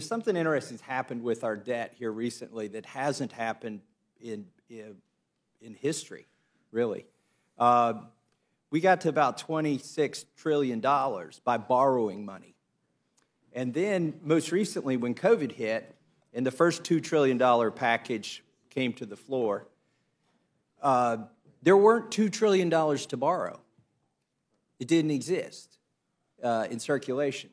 Something interesting's happened with our debt here recently that hasn't happened in history, really. We got to about $26 trillion by borrowing money. And then most recently when COVID hit and the first $2 trillion package came to the floor, there weren't $2 trillion to borrow. It didn't exist in circulation.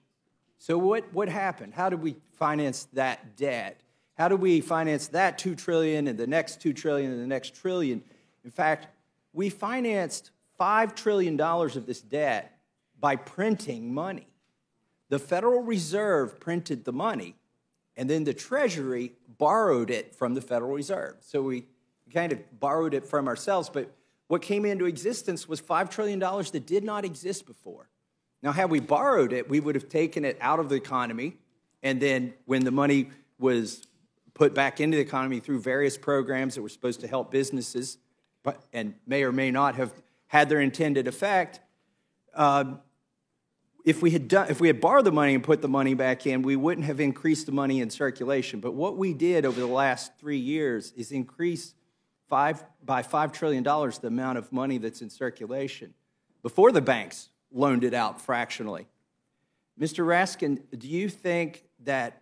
So what happened? How did we finance that debt? How do we finance that $2 trillion and the next $2 trillion and the next trillion? In fact, we financed $5 trillion of this debt by printing money. The Federal Reserve printed the money, and then the Treasury borrowed it from the Federal Reserve. So we kind of borrowed it from ourselves, but what came into existence was $5 trillion that did not exist before. Now, had we borrowed it, we would have taken it out of the economy, and then when the money was put back into the economy through various programs that were supposed to help businesses, and may or may not have had their intended effect, if we had borrowed the money and put the money back in, we wouldn't have increased the money in circulation. But what we did over the last 3 years is increase by $5 trillion the amount of money that's in circulation before the banks loaned it out fractionally. Mr. Raskin, do you think that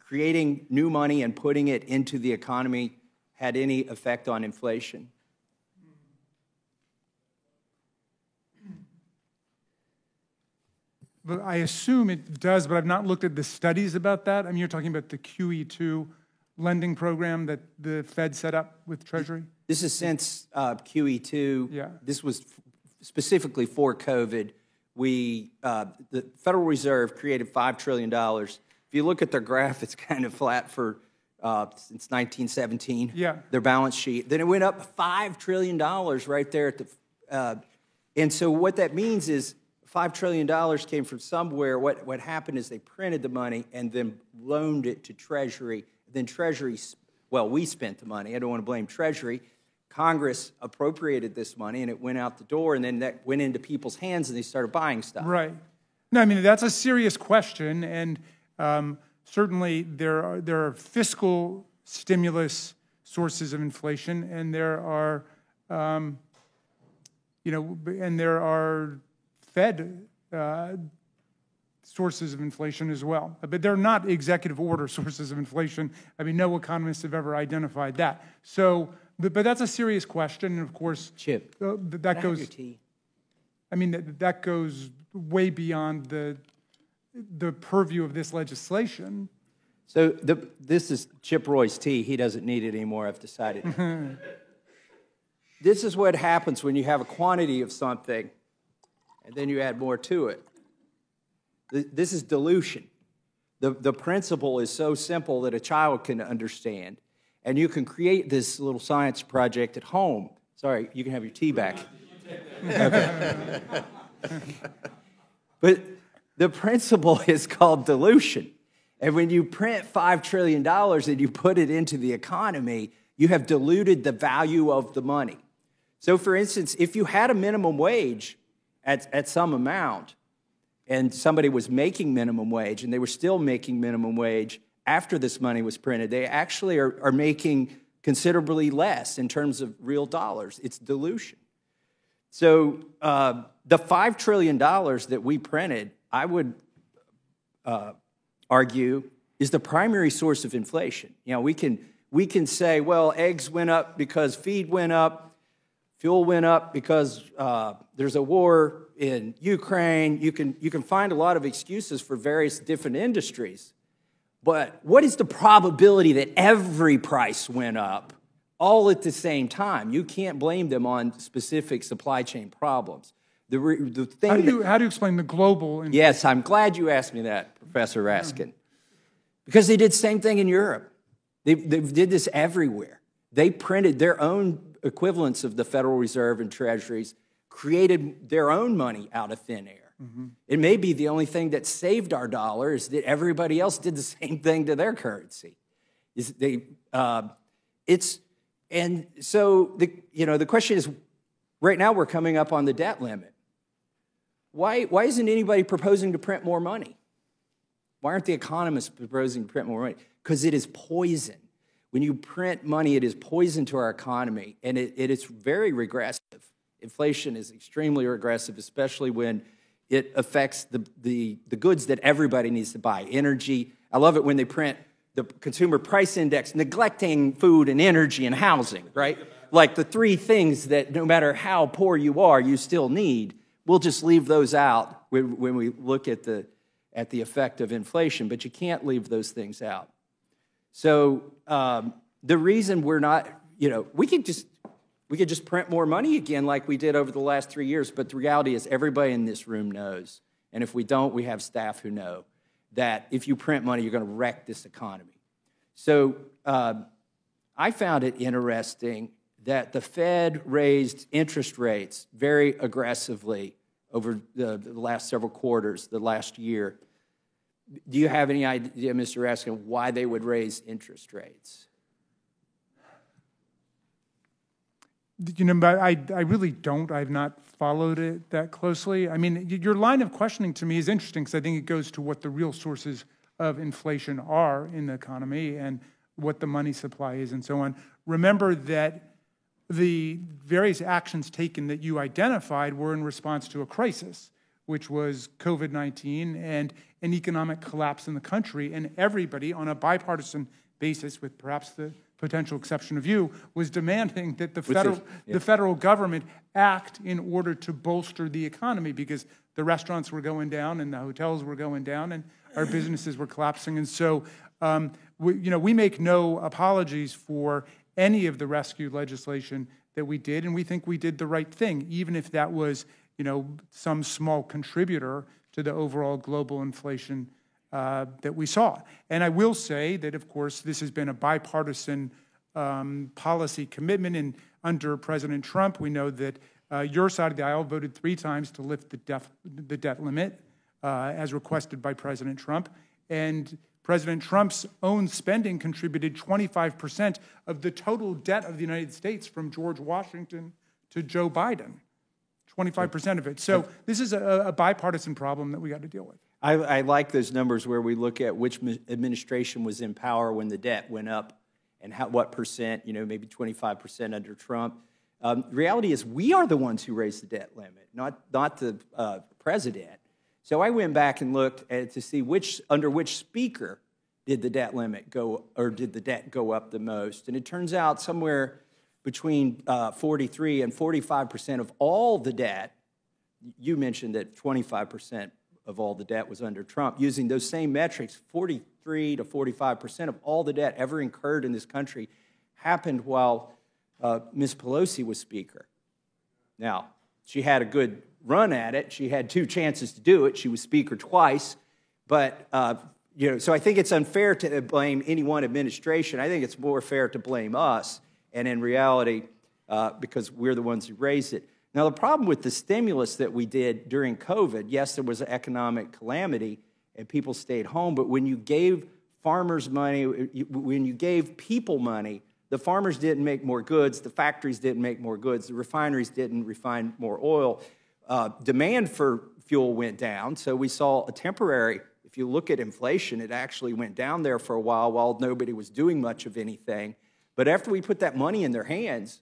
creating new money and putting it into the economy had any effect on inflation? But I assume it does, but I've not looked at the studies about that. I mean, you're talking about the QE2 lending program that the Fed set up with Treasury? This is since QE2. Yeah. This was specifically for COVID. The Federal Reserve created $5 trillion. If you look at their graph, it's kind of flat for since 1917, yeah, their balance sheet. Then it went up $5 trillion right there. And so what that means is, $5 trillion came from somewhere. What happened is they printed the money and then loaned it to Treasury. Then Treasury, well, we spent the money. I don't want to blame Treasury. Congress appropriated this money, and it went out the door, and then that went into people's hands, and they started buying stuff. Right. No, I mean, that's a serious question, and certainly there are fiscal stimulus sources of inflation, and there are Fed sources of inflation as well. But they're not executive order sources of inflation. I mean, no economists have ever identified that. So, but that's a serious question. And of course, Chip, that goes, I mean, that goes way beyond the purview of this legislation. So this is Chip Roy's tea. He doesn't need it anymore, I've decided. This is what happens when you have a quantity of something and then you add more to it. This is dilution. The principle is so simple that a child can understand, and you can create this little science project at home. Sorry, you can have your tea back. Okay. But the principle is called dilution, and when you print $5 trillion and you put it into the economy, you have diluted the value of the money. So for instance, if you had a minimum wage at some amount, and somebody was making minimum wage, and they were still making minimum wage after this money was printed, they actually are making considerably less in terms of real dollars. It's dilution. So the $5 trillion that we printed, I would argue, is the primary source of inflation. You know, we can say, well, eggs went up because feed went up, fuel went up because there's a war in Ukraine. You can find a lot of excuses for various different industries. But what is the probability that every price went up all at the same time? You can't blame them on specific supply chain problems. How do you explain the global inflation? Yes, I'm glad you asked me that, Professor Raskin. Yeah. Because they did the same thing in Europe. They did this everywhere. They printed their own equivalents of the Federal Reserve and Treasuries, created their own money out of thin air. Mm-hmm. It may be the only thing that saved our dollar is that everybody else did the same thing to their currency. And so the question is, right now we're coming up on the debt limit. Why isn't anybody proposing to print more money? Why aren't the economists proposing to print more money? Because it is poison. When you print money, it is poison to our economy, and it is very regressive. Inflation is extremely regressive, especially when it affects the goods that everybody needs to buy, energy. I love it when they print the consumer price index, neglecting food and energy and housing, right? Like the three things that no matter how poor you are, you still need. We'll just leave those out when we look at the effect of inflation, but you can't leave those things out. So the reason we're not, you know, we could just print more money again like we did over the last 3 years, but the reality is everybody in this room knows, and if we don't, we have staff who know, that if you print money, you're going to wreck this economy. So I found it interesting that the Fed raised interest rates very aggressively over the last several quarters, the last year. Do you have any idea, Mr. Raskin, why they would raise interest rates? You know, I really don't. I've not followed it that closely. I mean, your line of questioning to me is interesting because I think it goes to what the real sources of inflation are in the economy and what the money supply is and so on. Remember that the various actions taken that you identified were in response to a crisis, which was COVID-19 and an economic collapse in the country, and everybody on a bipartisan basis, with perhaps the potential exception of you, was demanding that the federal government act in order to bolster the economy because the restaurants were going down and the hotels were going down and our businesses were collapsing. And so, we make no apologies for any of the rescue legislation that we did, and we think we did the right thing, even if that was, you know, some small contributor to the overall global inflation that we saw. And I will say that, of course, this has been a bipartisan policy commitment. And under President Trump, we know that your side of the aisle voted 3 times to lift the debt limit as requested by President Trump. And President Trump's own spending contributed 25% of the total debt of the United States from George Washington to Joe Biden, 25% of it. So this is a bipartisan problem that we got to deal with. I like those numbers where we look at which administration was in power when the debt went up and how, what percent, you know, maybe 25% under Trump. The reality is we are the ones who raised the debt limit, not the president. So I went back and looked at, to see under which speaker did the debt limit go, or did the debt go up the most. And it turns out somewhere between 43 and 45% of all the debt, you mentioned that 25% of all the debt was under Trump. Using those same metrics, 43 to 45% of all the debt ever incurred in this country happened while Ms. Pelosi was Speaker. Now, she had a good run at it. She had 2 chances to do it. She was Speaker twice. But, you know, so I think it's unfair to blame any one administration. I think it's more fair to blame us, and in reality, because we're the ones who raised it. Now, the problem with the stimulus that we did during COVID, yes, there was an economic calamity and people stayed home, but when you gave farmers money, when you gave people money, the farmers didn't make more goods, the factories didn't make more goods, the refineries didn't refine more oil. Demand for fuel went down, so we saw a temporary, if you look at inflation, it actually went down there for a while nobody was doing much of anything. But after we put that money in their hands,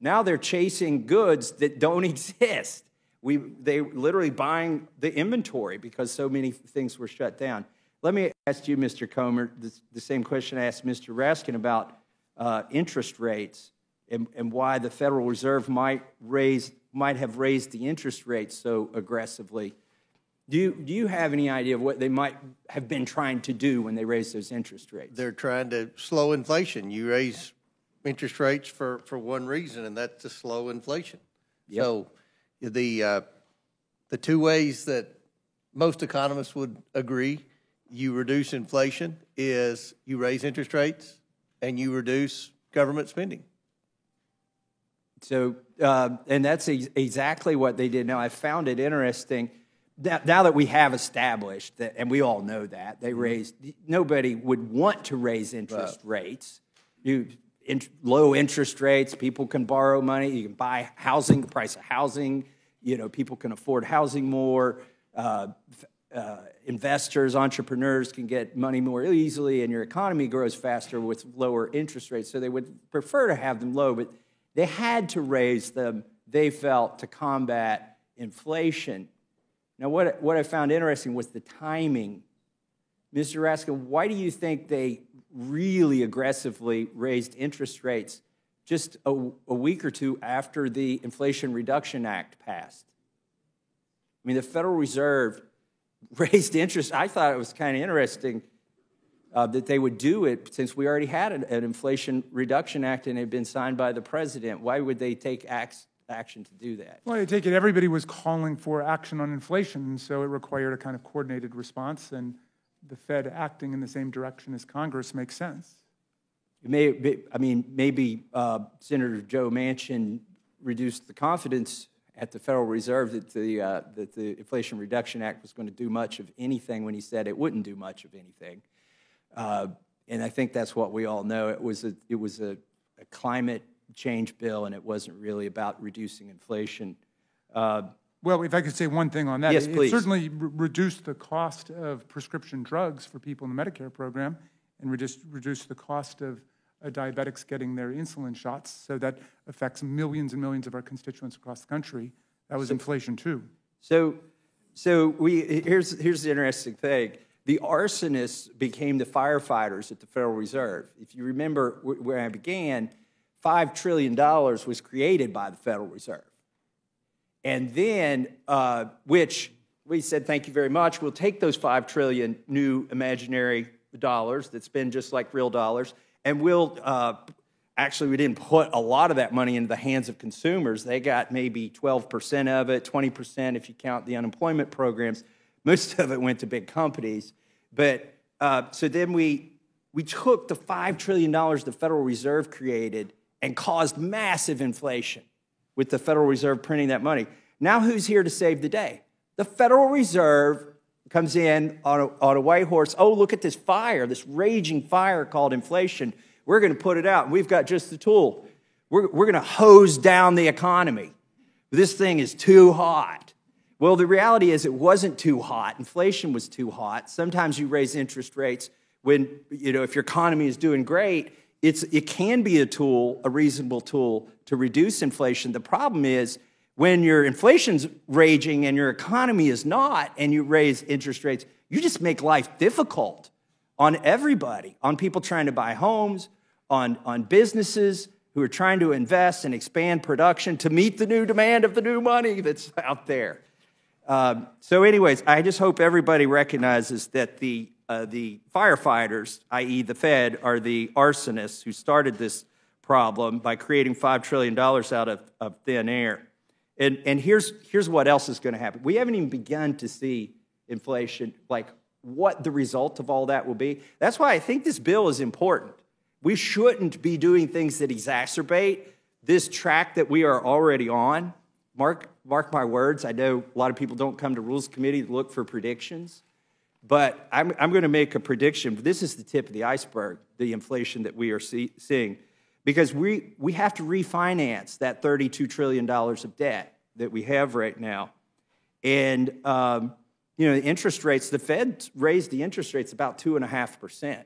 now they're chasing goods that don't exist. They're literally buying the inventory because so many things were shut down. Let me ask you, Mr. Comer, the same question I asked Mr. Raskin about interest rates and why the Federal Reserve might have raised the interest rates so aggressively. Do you have any idea of what they might have been trying to do when they raised those interest rates? They're trying to slow inflation. You raise interest rates for one reason, and that's to slow inflation. Yep. So the 2 ways that most economists would agree you reduce inflation is you raise interest rates and you reduce government spending. So, and that's exactly what they did. Now, I found it interesting that now that we have established that, and we all know that, they raised, nobody would want to raise interest rates. Low interest rates, people can borrow money, you can buy housing, the price of housing, you know, people can afford housing more, investors, entrepreneurs can get money more easily, and your economy grows faster with lower interest rates. So they would prefer to have them low, but they had to raise them, they felt, to combat inflation. Now, what I found interesting was the timing. Mr. Raskin, why do you think they really aggressively raised interest rates just a week or two after the Inflation Reduction Act passed? I mean, the Federal Reserve raised interest. I thought it was kind of interesting that they would do it since we already had an Inflation Reduction Act and it had been signed by the president. Why would they take action to do that? Well, I take it everybody was calling for action on inflation, and so it required a kind of coordinated response, and the Fed acting in the same direction as Congress makes sense. It may be, I mean, maybe Senator Joe Manchin reduced the confidence at the Federal Reserve that the Inflation Reduction Act was going to do much of anything when he said it wouldn't do much of anything. And I think that's what we all know. It was a climate change bill, and it wasn't really about reducing inflation. Well, if I could say one thing on that. Yes, please. It certainly reduced the cost of prescription drugs for people in the Medicare program, and reduced the cost of diabetics getting their insulin shots, so that affects millions and millions of our constituents across the country. That was inflation too. So here's the interesting thing. The arsonists became the firefighters at the Federal Reserve. If you remember where I began, $5 trillion was created by the Federal Reserve. And then, which we said, thank you very much, we'll take those $5 trillion new imaginary dollars that spend just like real dollars, and we'll, actually we didn't put a lot of that money into the hands of consumers. They got maybe 12% of it, 20% if you count the unemployment programs. Most of it went to big companies. But so then we took the $5 trillion the Federal Reserve created and caused massive inflation with the Federal Reserve printing that money. Now who's here to save the day? The Federal Reserve comes in on a white horse. Oh, look at this fire, this raging fire called inflation. We're going to put it out. We've got just the tool. We're going to hose down the economy. This thing is too hot. Well, the reality is it wasn't too hot. Inflation was too hot. Sometimes you raise interest rates when, you know, if your economy is doing great, it can be a tool, a reasonable tool to reduce inflation. The problem is when your inflation's raging and your economy is not, and you raise interest rates, you just make life difficult on everybody, on people trying to buy homes, on businesses who are trying to invest and expand production to meet the new demand of the new money that's out there. So anyways, I just hope everybody recognizes that the firefighters, i.e. the Fed, are the arsonists who started this problem by creating $5 trillion out of thin air. And here's what else is going to happen. We haven't even begun to see inflation, like what the result of all that will be. That's why I think this bill is important. We shouldn't be doing things that exacerbate this track that we are already on. Mark my words. I know a lot of people don't come to Rules Committee to look for predictions, but I'm going to make a prediction. This is the tip of the iceberg, the inflation that we are seeing. Because we have to refinance that $32 trillion of debt that we have right now. And, you know, the interest rates, the Fed raised the interest rates about 2.5%.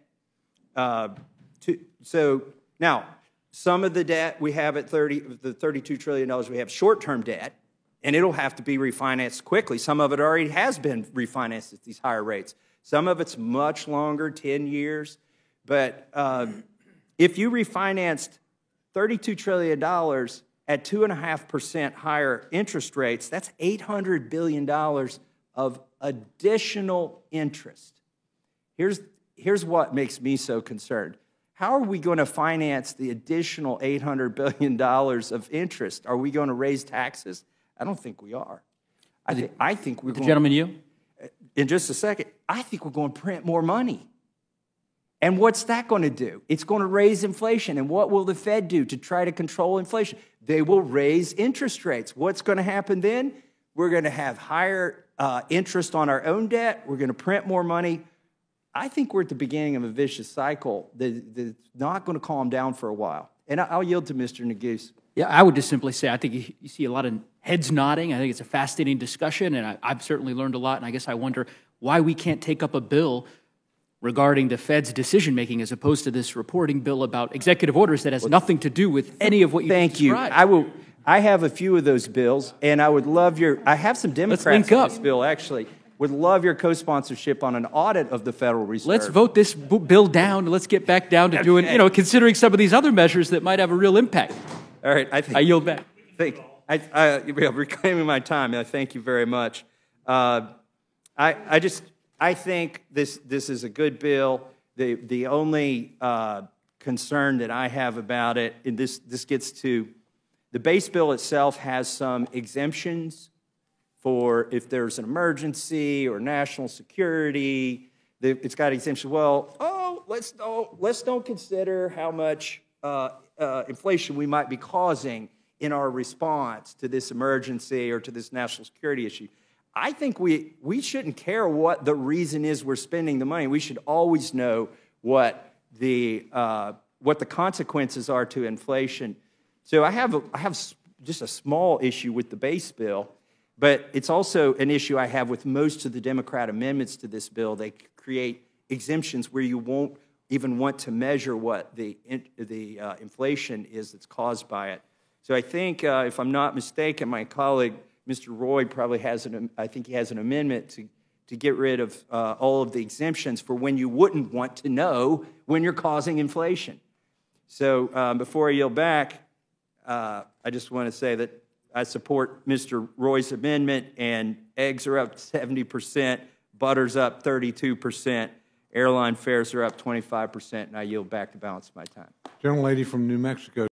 So now, some of the debt we have at the $32 trillion we have short-term debt, and it'll have to be refinanced quickly. Some of it already has been refinanced at these higher rates. Some of it's much longer, 10 years. But if you refinanced $32 trillion at 2.5% higher interest rates, that's $800 billion of additional interest. Here's what makes me so concerned. How are we going to finance the additional $800 billion of interest? Are we going to raise taxes? I don't think we are. I think we're going to... Gentleman, you? In just a second, I think we're going to print more money. And what's that going to do? It's going to raise inflation. And what will the Fed do to try to control inflation? They will raise interest rates. What's going to happen then? We're going to have higher interest on our own debt. We're going to print more money. I think we're at the beginning of a vicious cycle that's not going to calm down for a while. And I'll yield to Mr. Neguse. Yeah, I would just simply say I think you see a lot of heads nodding. I think it's a fascinating discussion, and I've certainly learned a lot, and I guess I wonder – why we can't take up a bill regarding the Fed's decision-making as opposed to this reporting bill about executive orders that has nothing to do with any of what you described. Thank you. I have a few of those bills, and I would love your, I have some Democrats on this bill, actually. Would love your co-sponsorship on an audit of the Federal Reserve. Let's vote this bill down, and let's get back down to doing, you know, considering some of these other measures that might have a real impact. All right. I yield back. Reclaiming my time, I thank you very much. I think this is a good bill. The only concern that I have about it, and this gets to, the base bill itself has some exemptions for if there's an emergency or national security. It's got exemptions. Well, let's don't consider how much inflation we might be causing in our response to this emergency or to this national security issue. I think we shouldn't care what the reason is we're spending the money. We should always know what the consequences are to inflation. So I have just a small issue with the base bill, but it's also an issue I have with most of the Democrat amendments to this bill. They create exemptions where you won't even want to measure what the inflation is that's caused by it. So I think, if I'm not mistaken, my colleague, Mr. Roy, probably has an amendment to get rid of all of the exemptions for when you wouldn't want to know when you're causing inflation. So before I yield back, I just want to say that I support Mr. Roy's amendment, and eggs are up 70%, butter's up 32%, airline fares are up 25%, and I yield back the balance of my time. Gentlelady from New Mexico.